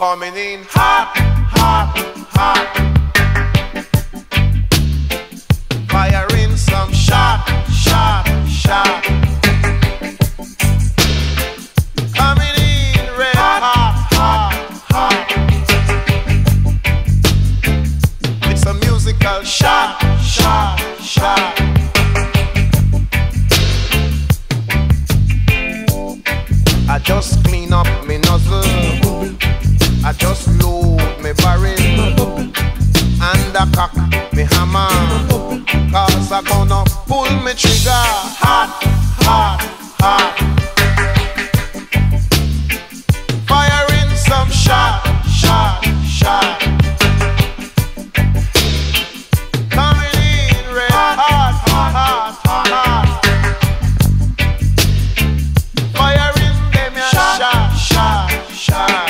Coming in hot, hot, hot. Firing some shot, shot, shot. Coming in red hot, hot, hot. It's a musical shot, shot, shot. I just clean up my nozzle, I just load my barrel, and I cock my hammer, cause I gonna pull my trigger. Hot, hot, hot. Firing some shot, shot, shot. Coming in red hot, hot, hot, hot, hot. Firing them shot, shot, shot.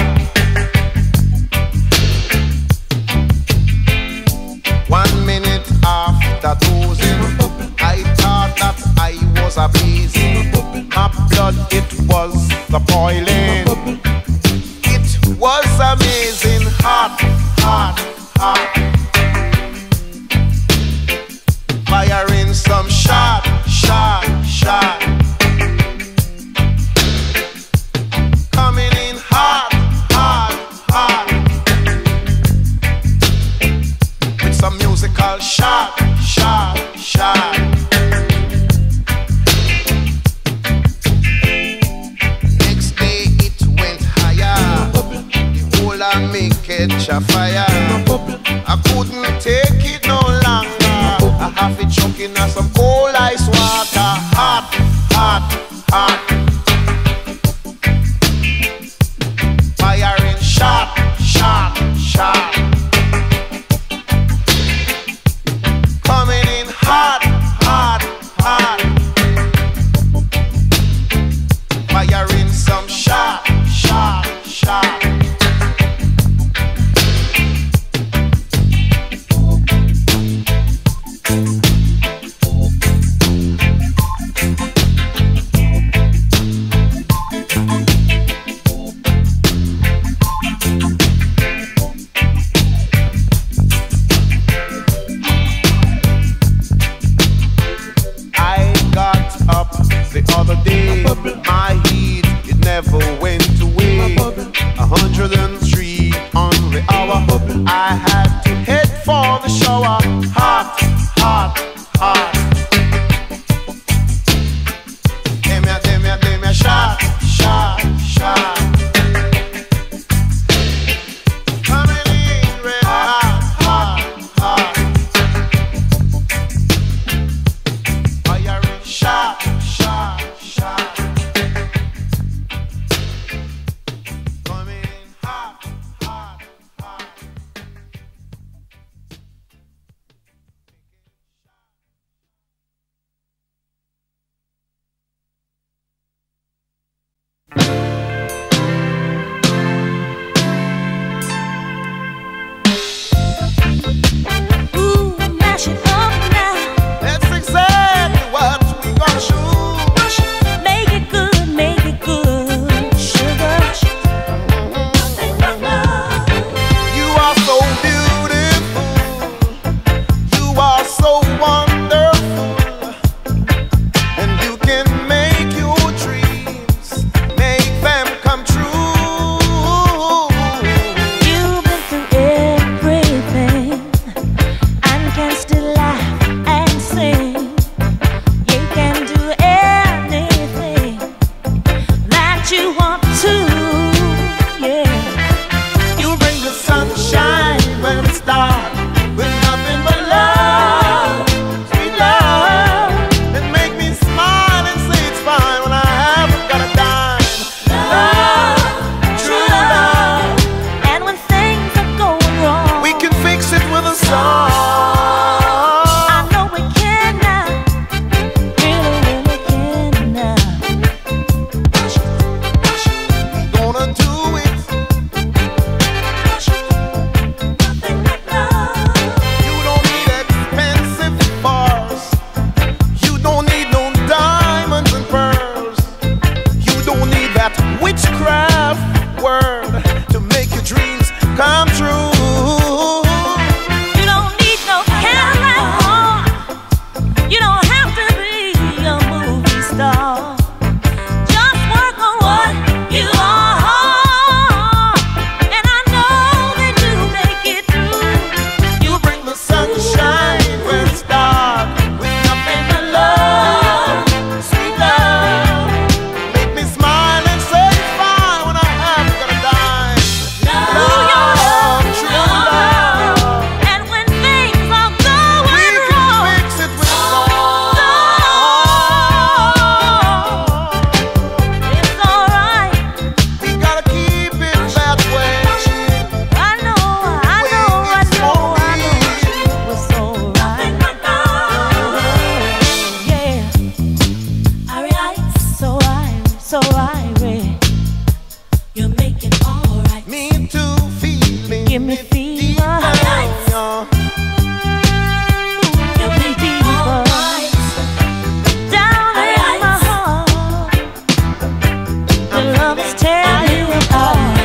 I thought that I was a blazing. My blood, it was the boiling. It was amazing. Hot, hot, hot. Firing some shot, shot, shot. Coming in hot, hot, hot. It's a musical shot, shot, shot. Next day it went higher. The whole of me catch a fire. I couldn't take it no longer. I have it choking on some cold ice water. Hot, hot, hot. Firing shot, shot, shot. Hot, hot, hot. Firing some shot, shot, shot. The other day, my heat, it never went away. 103 on the hour, I had to head for the shower. Hot, hot, hot. Demia, shot, shot, shot. Coming in red hot, hot, hot. Firing shot. You want to, yeah. You bring the sunshine. Let me feel my heart. Let me feel my heart. Down in my heart, the love is tearing me apart.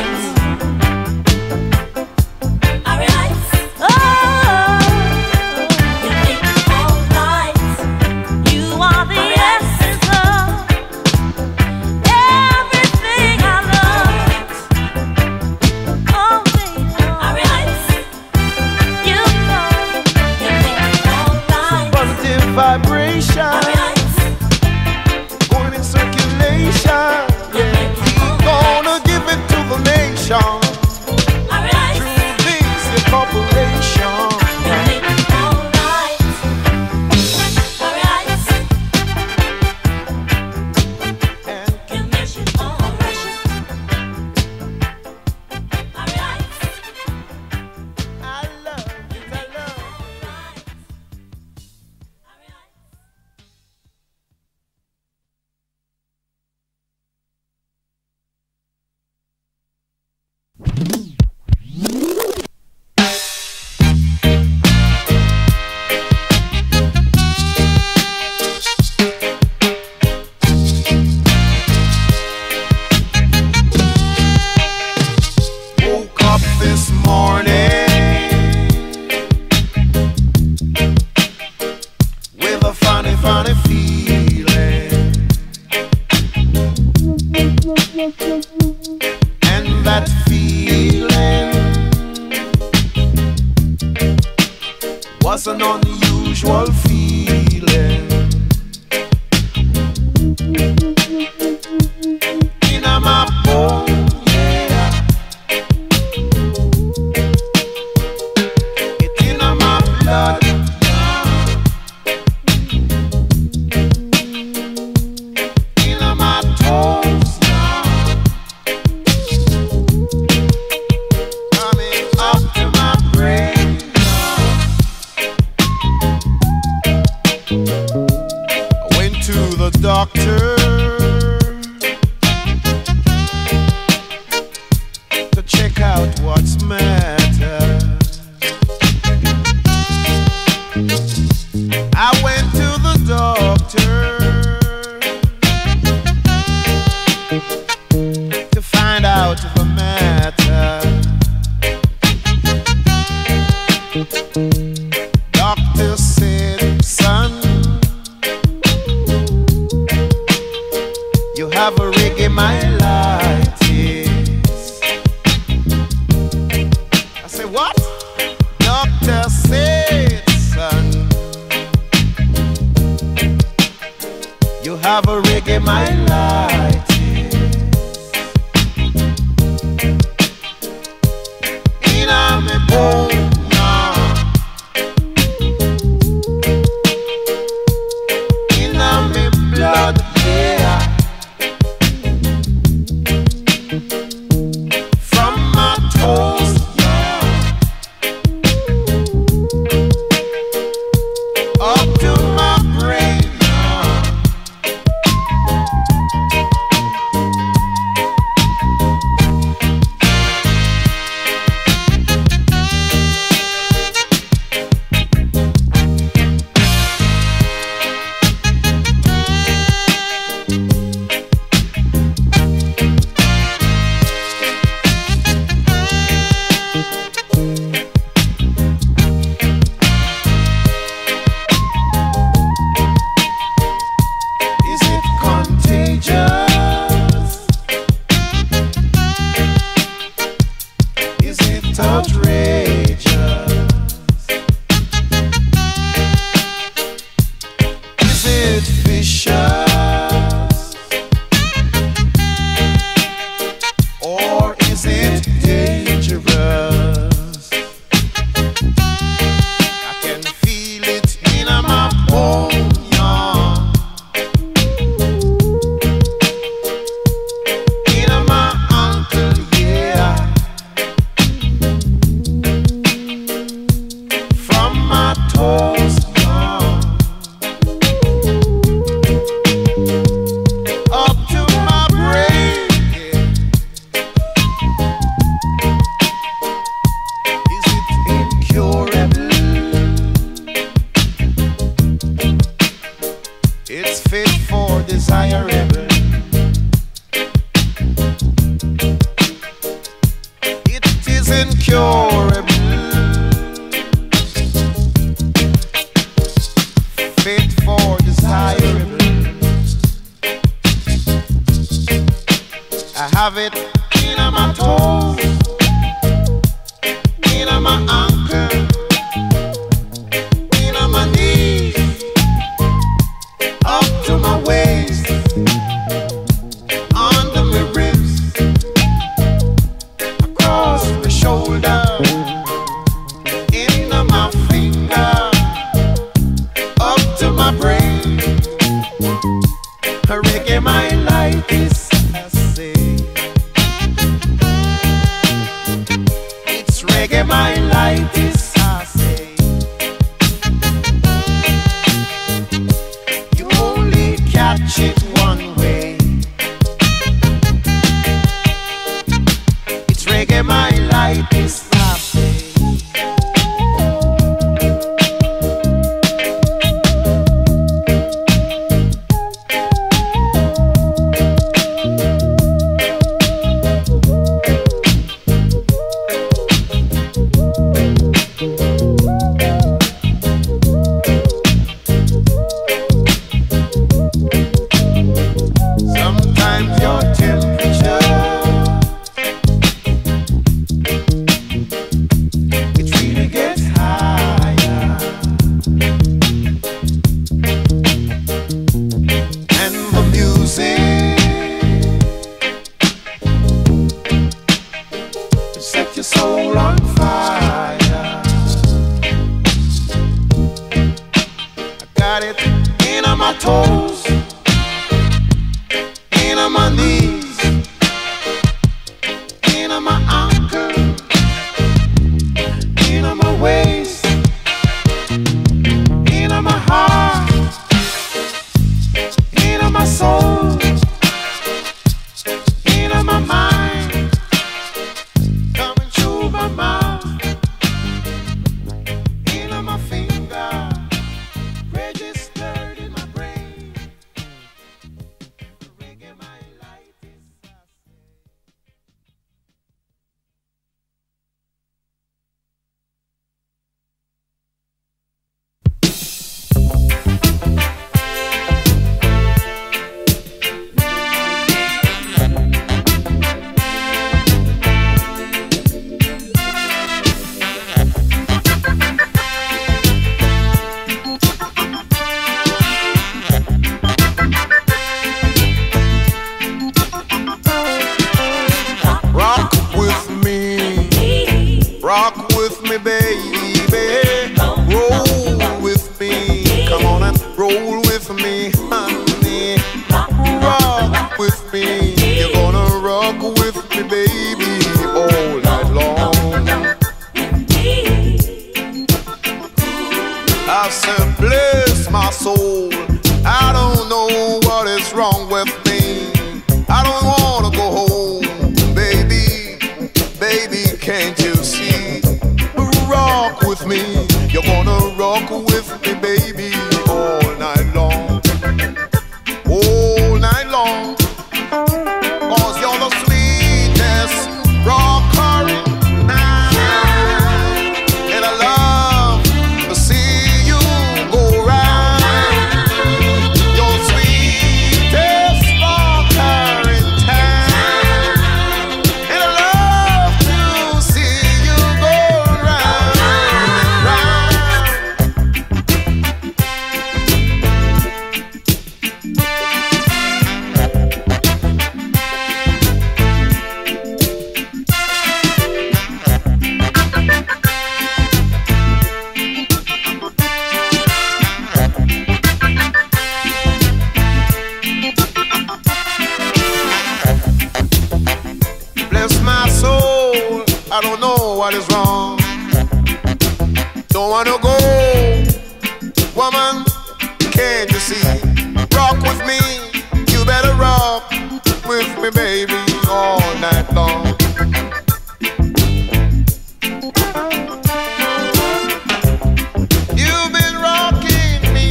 faithful, desirable. I have it in my toes, in my ankle, in my knees, up to my waist, under my ribs, across my shoulder, in my finger, up to my brain. Reggae my life is, I say, it's reggae my life is, I say. You only catch it one way. It's reggae my life is, I say. Set your soul on fire. I got it in my toes, in my knees, in my ankle, in my waist, in my heart, in my soul, in my mind. Rock with me, baby, roll with me, come on and roll with me, honey, rock with me, you're gonna rock with me, baby, all night long. I said, bless my soul, I don't know what is wrong with me, I don't wanna go home, baby, baby, can't you see? Rock with me, you're gonna rock with me, baby, all night long, all night long, 'cause you're the sweetest rocker in town, and I love to see you go round. You're the sweetest rocker in town, and I love to see you go. I don't know what is wrong. Don't wanna go, woman, can't you see? Rock with me, you better rock with me, baby, all night long. You've been rocking me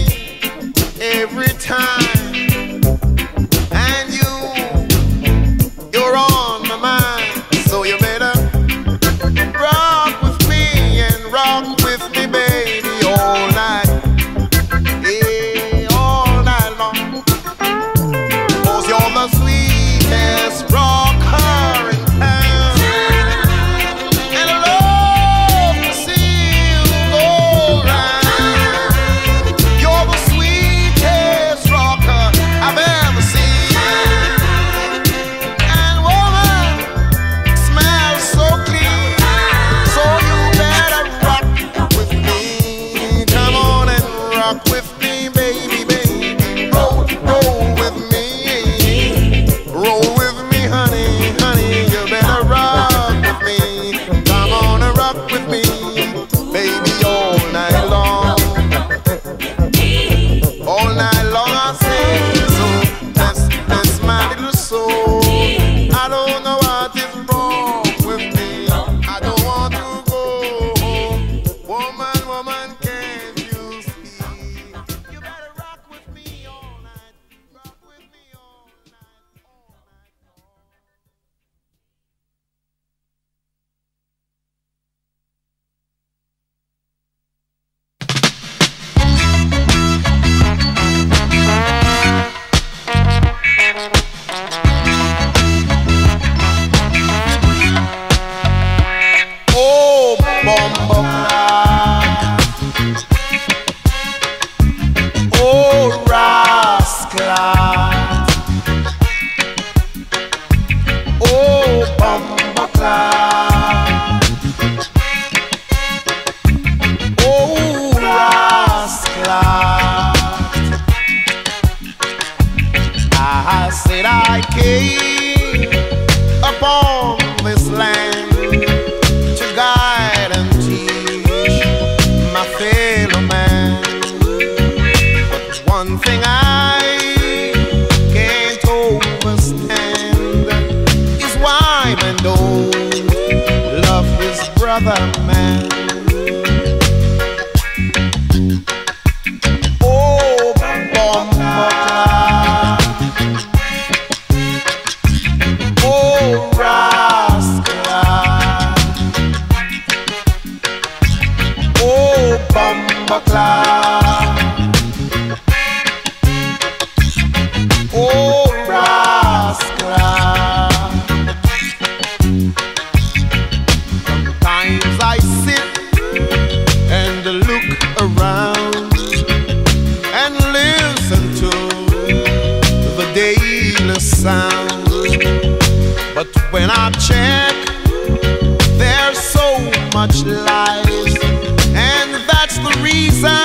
every time. Rock with the bumper clock. Oh, brass clock. Sometimes I sit and look around and listen to the daily sound. But when I check, there's so much lies, and that's the reason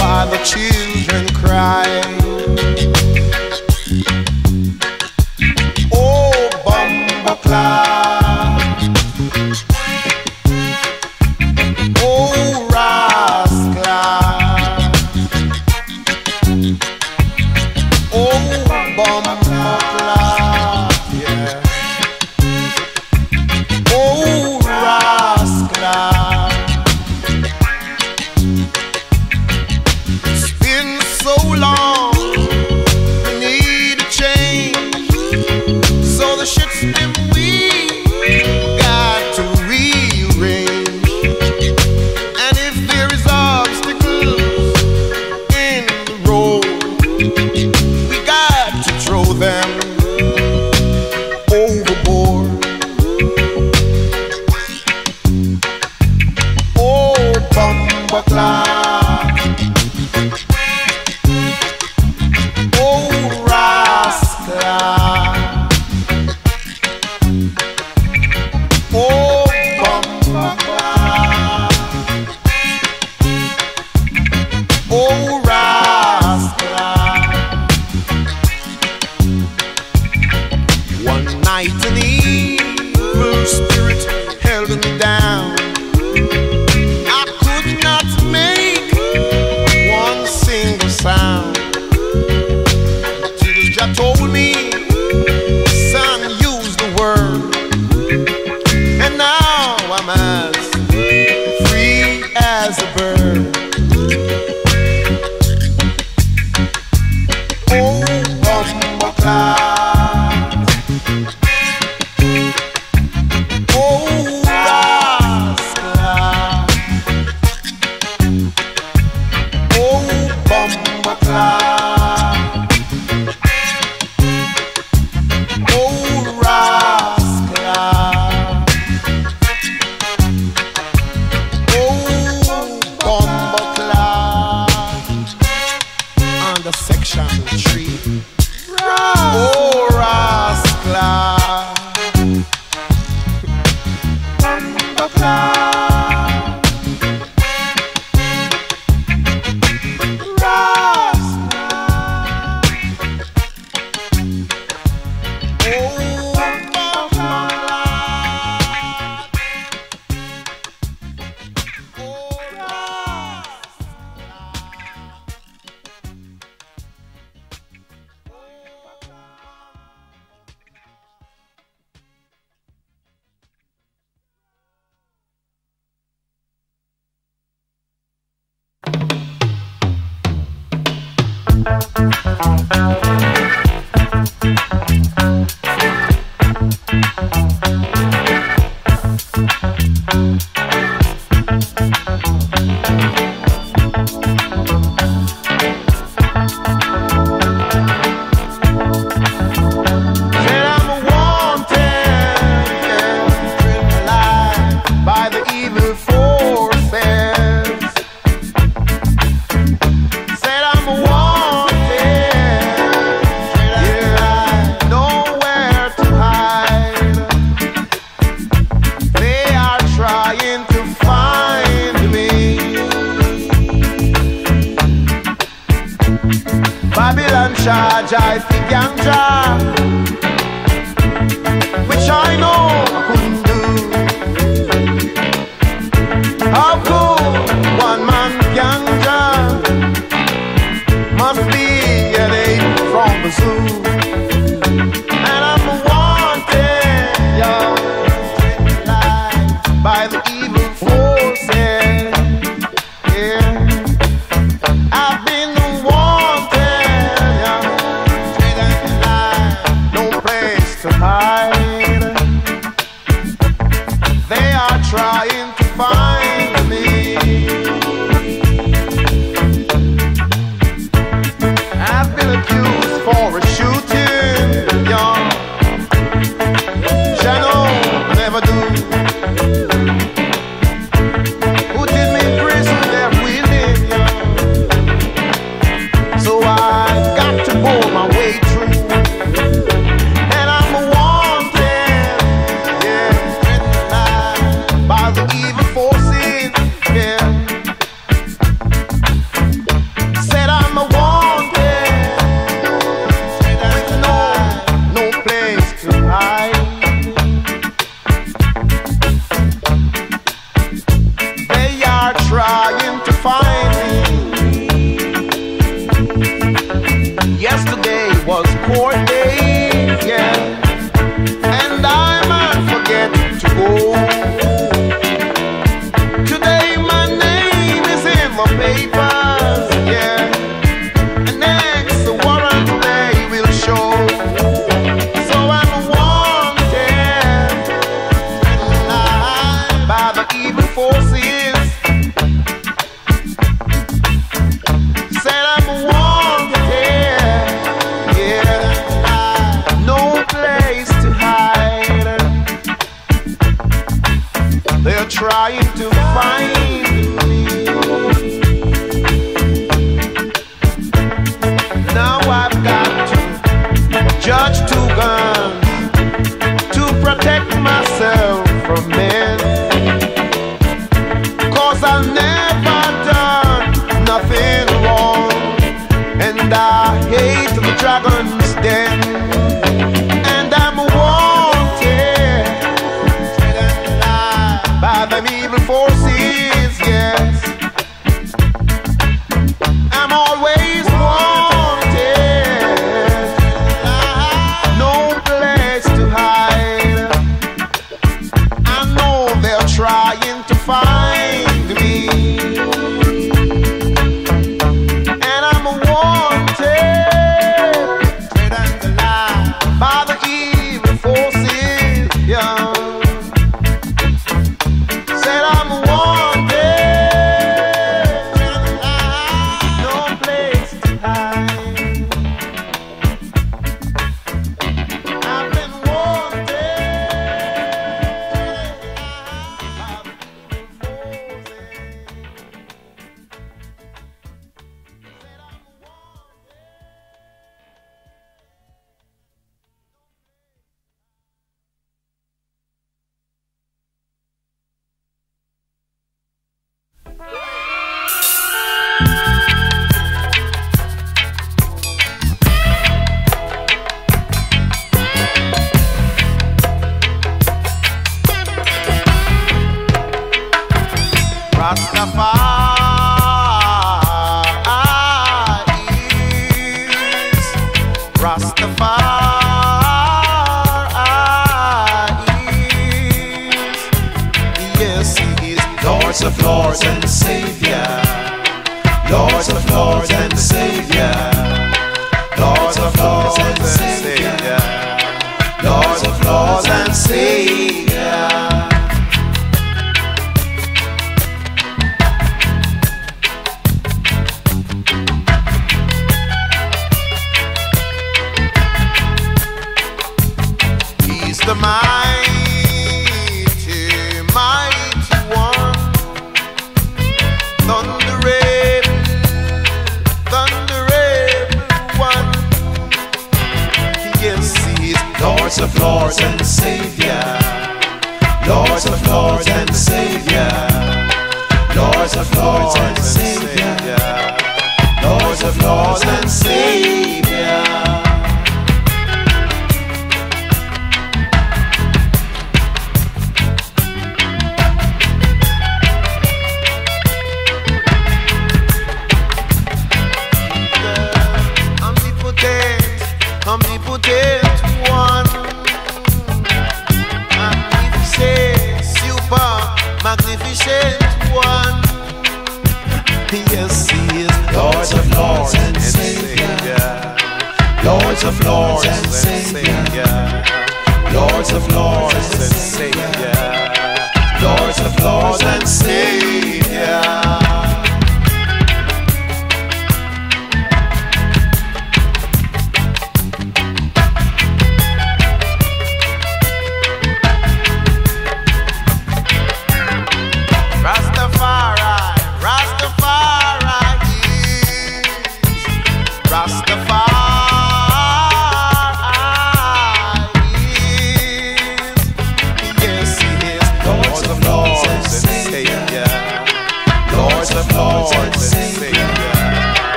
why the children cry. Oh, bumper clock. Oh, brass clock. Oh, bumper clock. Yeah. It's been so long, we need a change. So the shit's been weak, got to rearrange. And if there is obstacles in the road, we got to throw them overboard. Bumper clock. Oh, brass clock. Oh, bumper clock. Oh, brass clock. One night an evil spirit held me down. Told me, son, use the word, and now I'm as free as a bird. Oh, bumper clock. Oh, brass clock. Oh, bumper clock. Section 3. Oh, brass clock. Bumper clock. Brass clock. Oh, bumper clock. Oh, brass clock. Babylon charge, I think I'm charged, which I know I couldn't do. How could one man can judge? Must be an ape from the zoo. And I'm wanted, yo, by the evil forces. Yeah, I've been hide. They are trying to find me. Trying to find me. Now I've got to judge two guns to protect myself from men, 'cause I've never done nothing wrong, and I hate the dragon's den.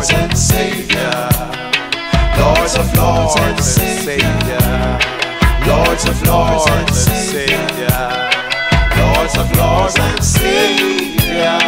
Lords and Savior, Lords of Lords and Savior, Lords of Lords and Savior, Lords of Lords and Savior.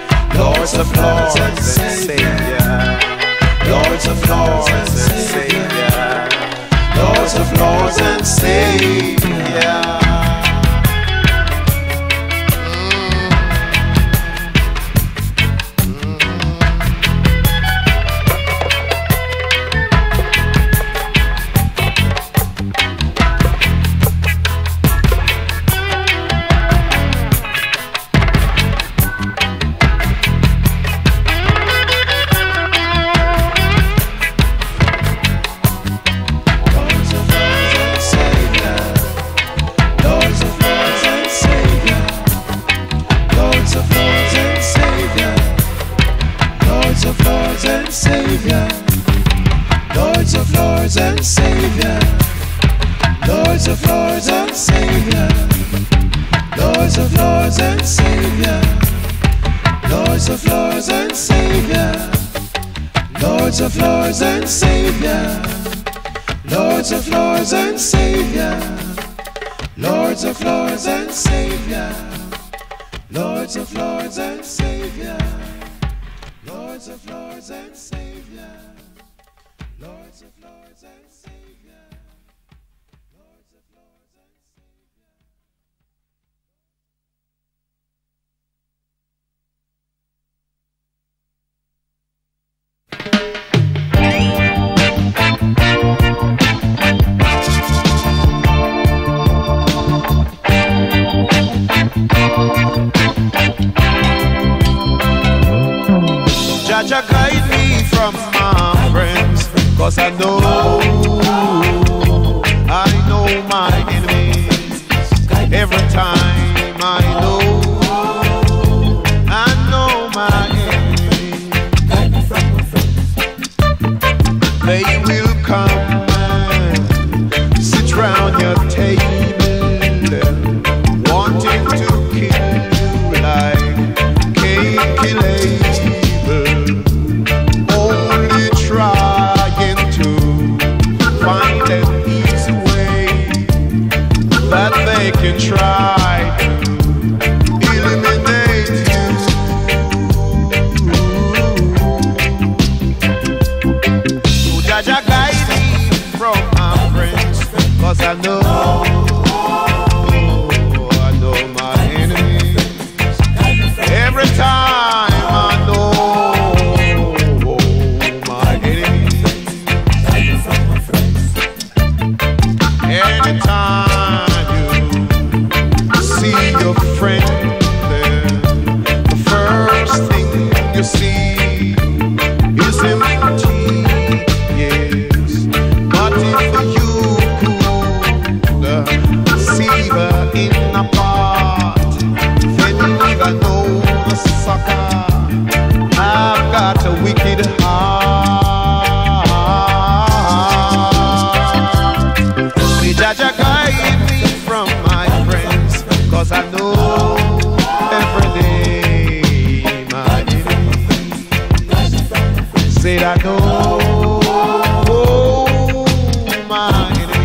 Lords of Lords and Savior, Lords of Lords and Savior, Lords of Lords and Savior. Lords of Lords and Savior, Lords of Lords and Savior, Lords of Lords and Savior, Lords of Lords and Savior, Lords of Lords and Savior, Lords of Lords and Savior, Lords of Lords and Savior, Lords of Lords and Savior, Lords of Lords and Savior, Lords of Lords and Savior. Jah guide me from my friends, 'cause I know my enemies. Every time I know my enemies. They will come and sit round your table, wanting to kill you like calculate. Try to eliminate you. So Jah guide me from my friends, 'cause I know my enemies. Every time I know my enemies. Anytime your friend, the first thing you see is empty, yes, but if you could see her in a pot, then you even know the sucker, I've got a wicked heart. The Jah guide me from my friends, 'cause I know every day my enemies. Said I know my enemies.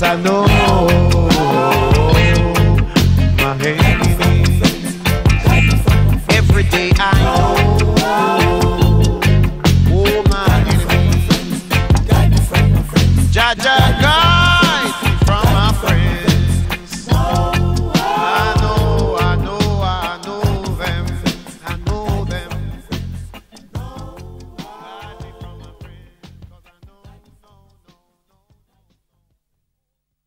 pasando. Every day I know. Oh, my enemy. Jaja, guide me from my friends. I know them. I know them. Guide me from my friends. 'Cause I know.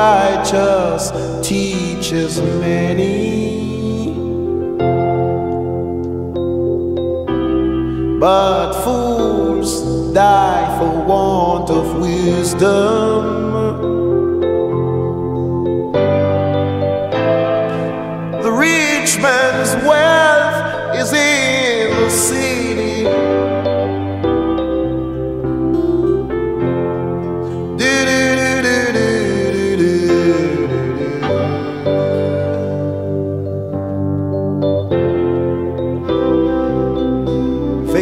Righteous teaches many, but fools die for want of wisdom. The rich man's wealth is in the city.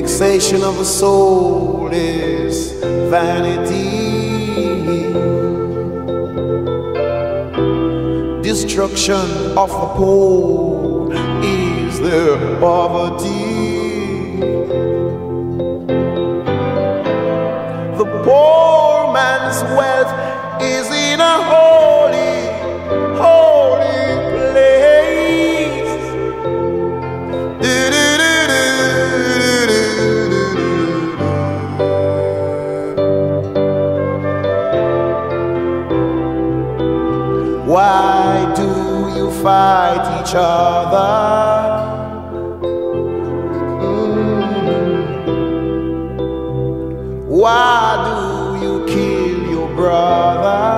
Fixation of the soul is vanity. Destruction of the poor is their poverty. The poor man's wealth is in a holy, holy place. Why do you fight each other? Why do you kill your brother?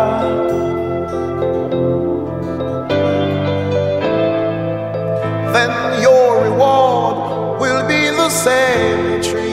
Then your reward will be the cemetery.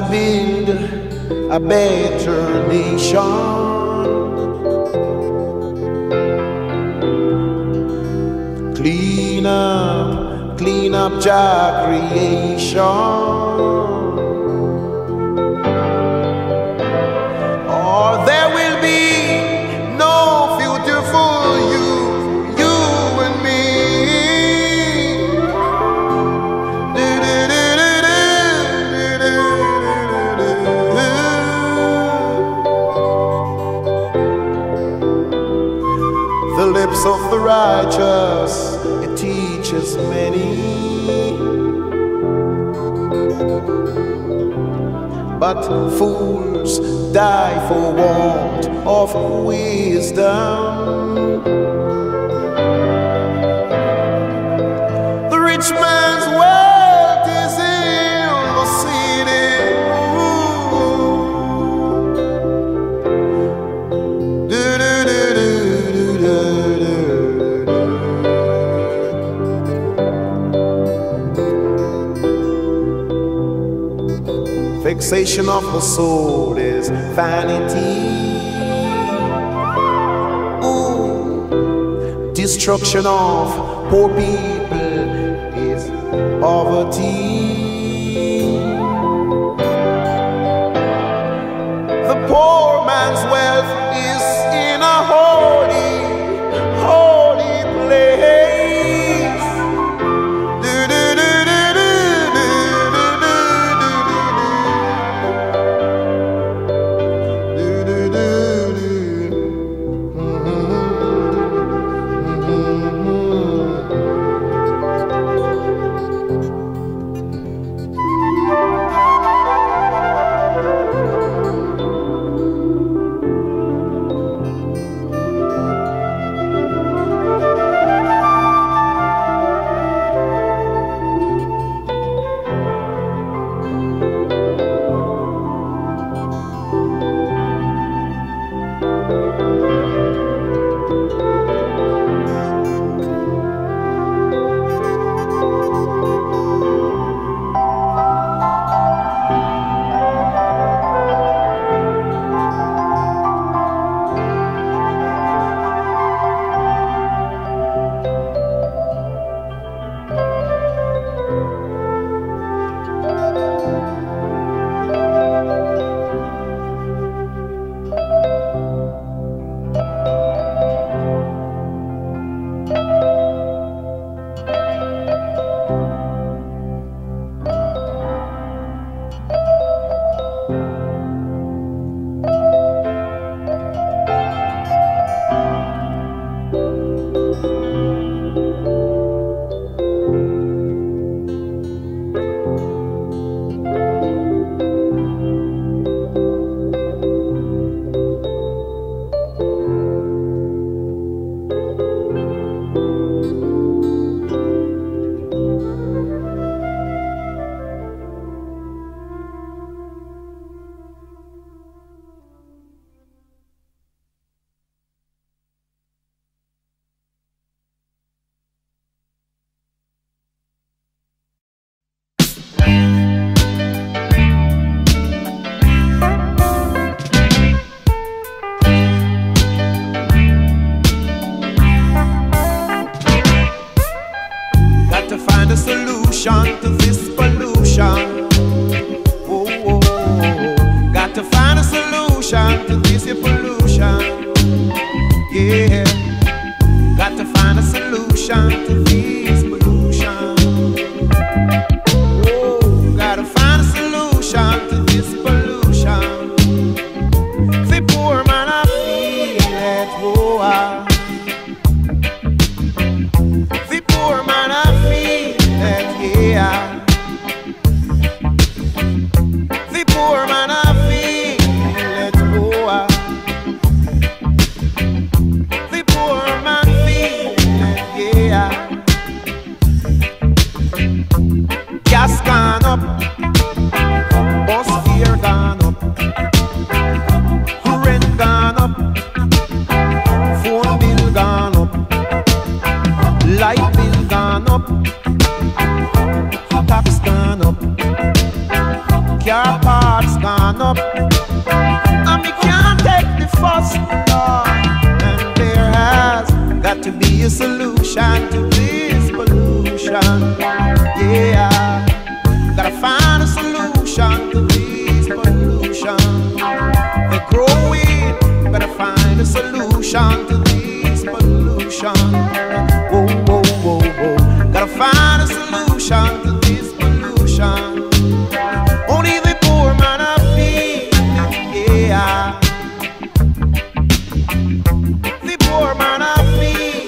To build a better nation, clean up your creation, or there will be no future for you. lips of the righteous, it teaches many. But fools die for want of wisdom. The rich man's wealth is in the city. Vexation of the soul is vanity. Ooh. Destruction of poor people is poverty. The poor man's wealth is in a holy, holy place. The poor man of me.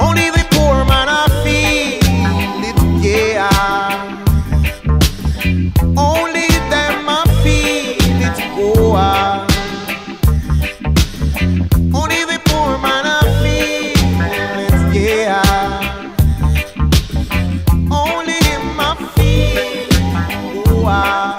Only the poor man I feel it, yeah. Only them I feel it, oh ah. Only the poor man I feel it, yeah. Only him I feel, oh ah.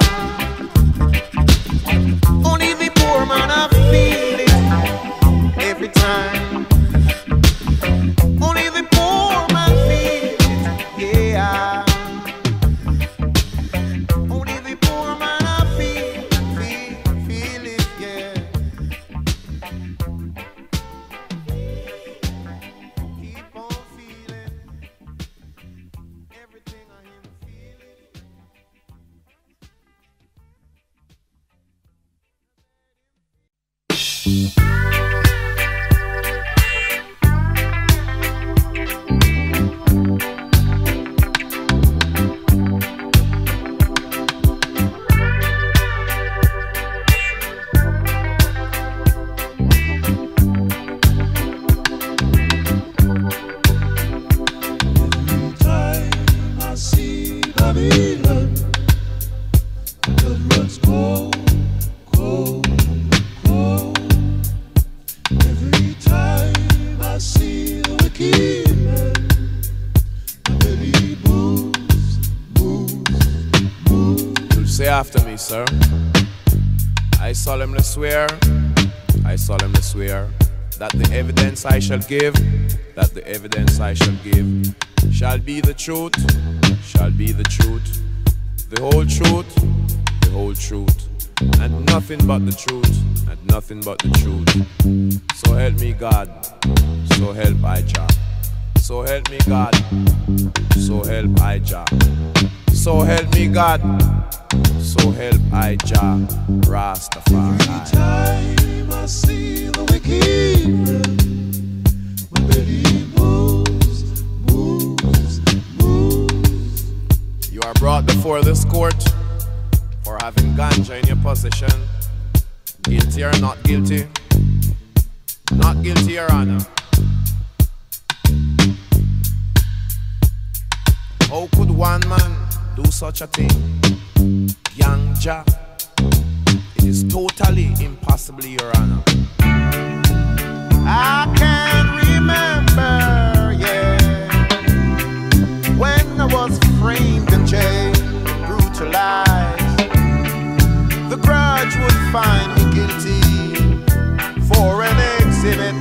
Sir, I solemnly swear, that the evidence I shall give, shall be the truth, the whole truth, and nothing but the truth, So help me God, so help I Jah. So help me God, so help I Jah. So help me God, so help I Jah, Rastafari. Every time I see the wicked man, my belly moves, moves. You are brought before this court for having ganja in your possession. Guilty or not guilty? Not guilty, Your Honor. How could one man do such a thing? Ganja, it is totally impossible, Your Honor. I can remember, yeah, when I was framed in jail, brutalized. The grudge would find me guilty for an exhibit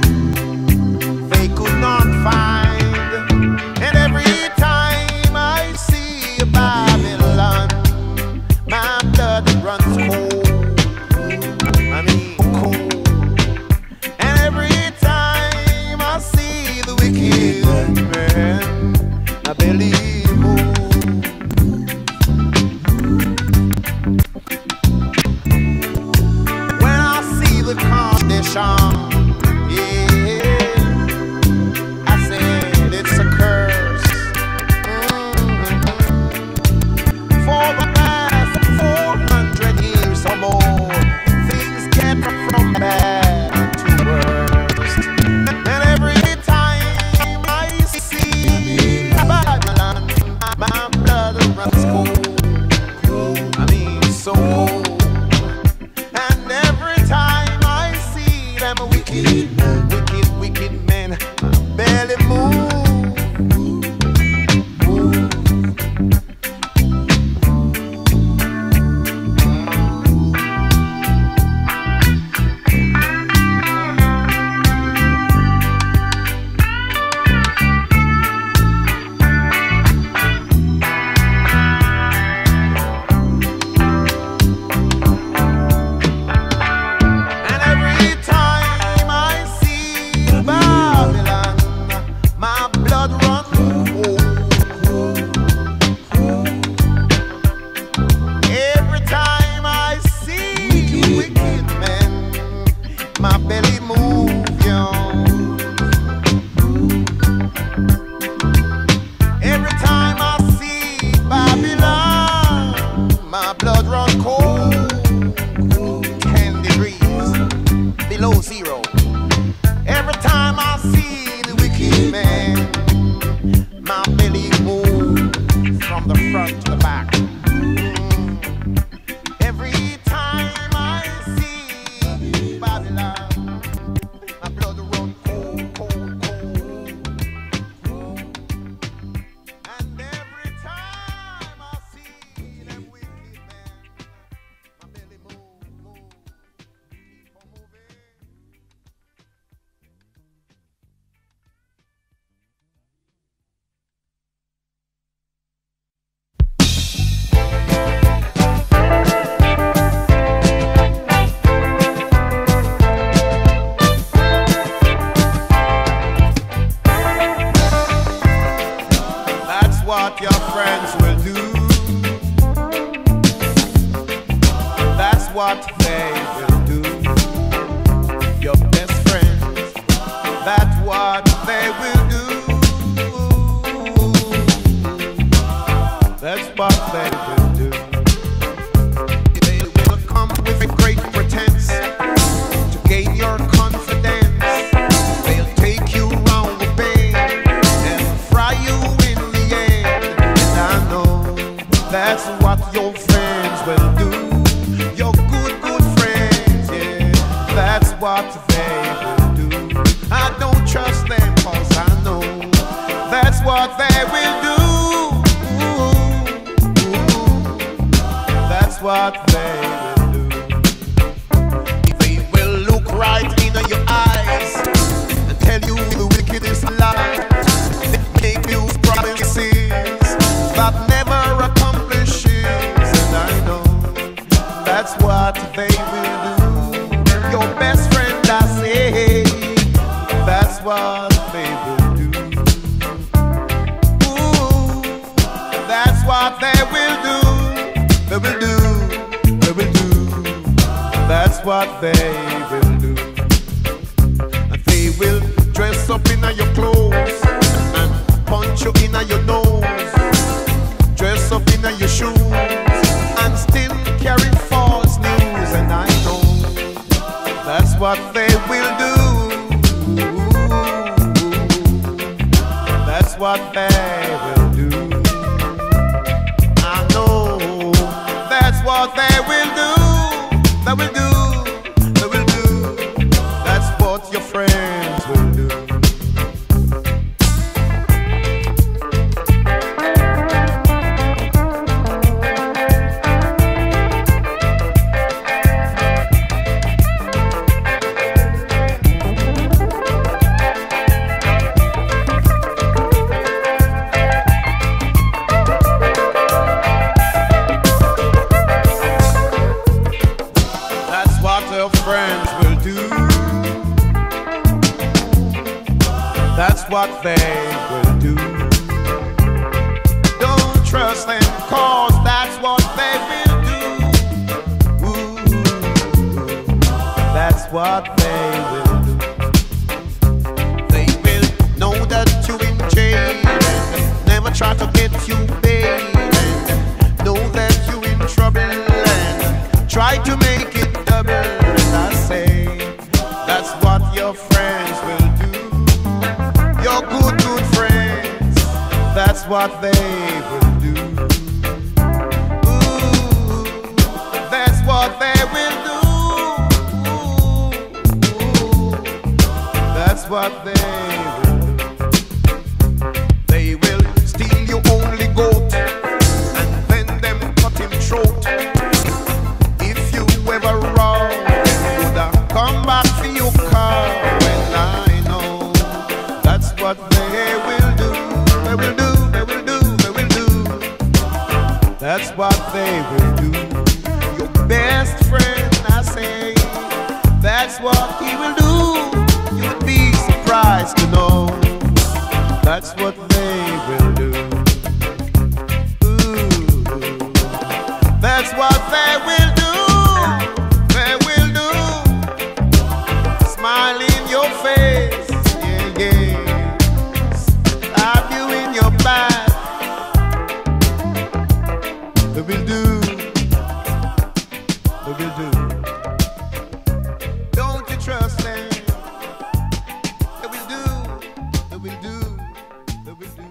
they could not find. And every time I see a Babylon, my blood runs cold, cold. And every time I see the wicked man, I believe when I see the condition, yeah, I said it's a curse. For the past 400 years or more, things get from bad to worse. And every time what they will do. Your best friends, that's what they will do. That's what they will do. They will come with a great pretense to gain your confidence. They'll take you round the bay and fry you in the end. And I know that's what your friends will do. What they will do. I don't trust them, 'cause I know that's what they will do. That's what they will do. They will look right into your eyes and tell you the wickedest lies. They make you promises that never accomplishes. And I know that's what they will do. Your best friend, I say, that's what they will do. Ooh, that's what they will do. They will do, they will do. That's what they will do. And they will dress up in your clothes and punch you in your nose. Dress up in your shoes and still carry false news. And I know that's what they will do. That's what they will do. I know that's what they will do. They will do, they will do. That's what your friends will do. Friends will do. That's what they will do. Don't trust them, 'cause that's what they will do. Ooh, that's what they will do. They will know that you're in jail, never try to get you bail. Know that you're in trouble and try to make it double. That's what your friends will do. Your good, good friends, that's what they will do. Ooh, that's what they will do. Ooh, that's what they will do. They will steal your only goat and then them cut him throat. If you ever wrong, come back for your car. When I know that's what they will do. They will do, they will do, they will do. That's what they will do. Your best friend, I say, that's what he will do. You would be surprised to know that's what they will do. Ooh, that's what they will do. Smile in your face, yeah, yeah. Stab you in your back. They will do, they will do. Don't you trust them? They will do, they will do, they will do.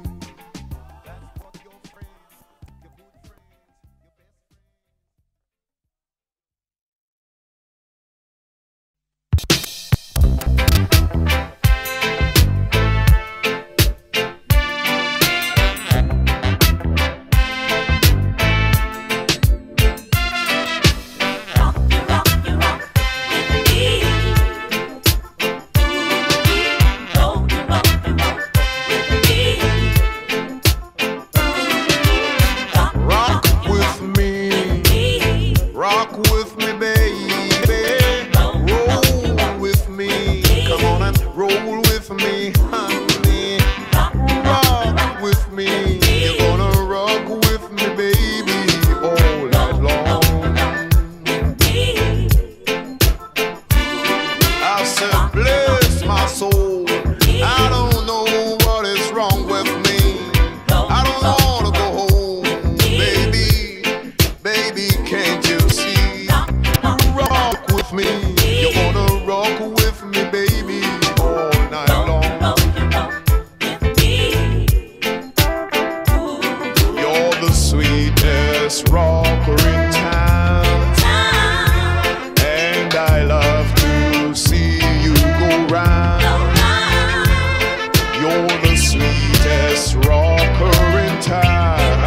sweetest rocker in town.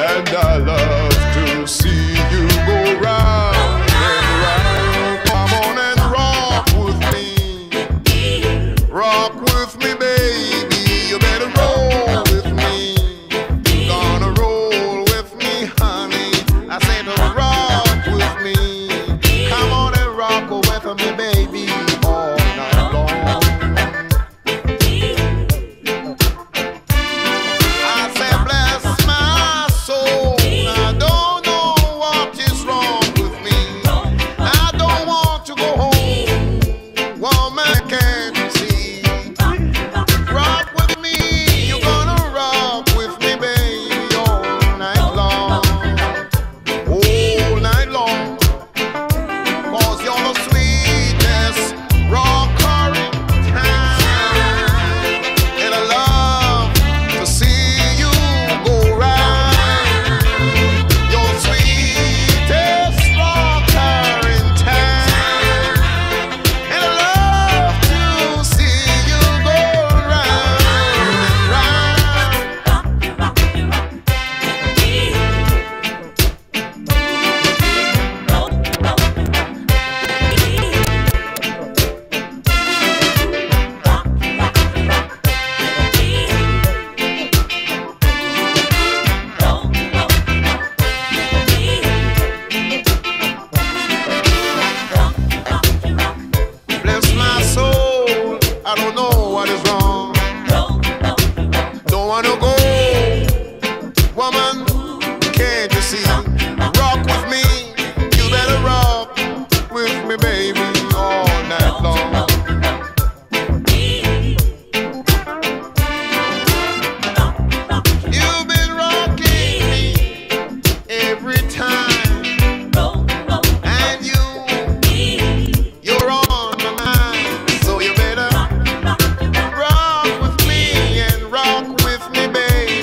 And I love to see you go round and round. Come on and rock with me. Rock with me, baby. You better roll with me. You're gonna roll with me, honey. I said rock with me. Come on and rock with me, baby. All night long. I said bless my soul. I don't know what is wrong with me. I don't want to go home. Woman can't see. Rock with me. You're gonna rock with me, baby. All night long. All night long. 'Cause you're the sweet rocker in town, and I love to see you go round. Your sweetest rocker in town, and I love to see you go round and round. Bless my soul, I don't know what is wrong. Don't wanna go, woman, can't you see? Rock with me, you better rock with me, baby, all night long. You've been rocking me every time, and you're on my mind, so you better rock with me and rock with me, baby.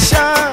nation.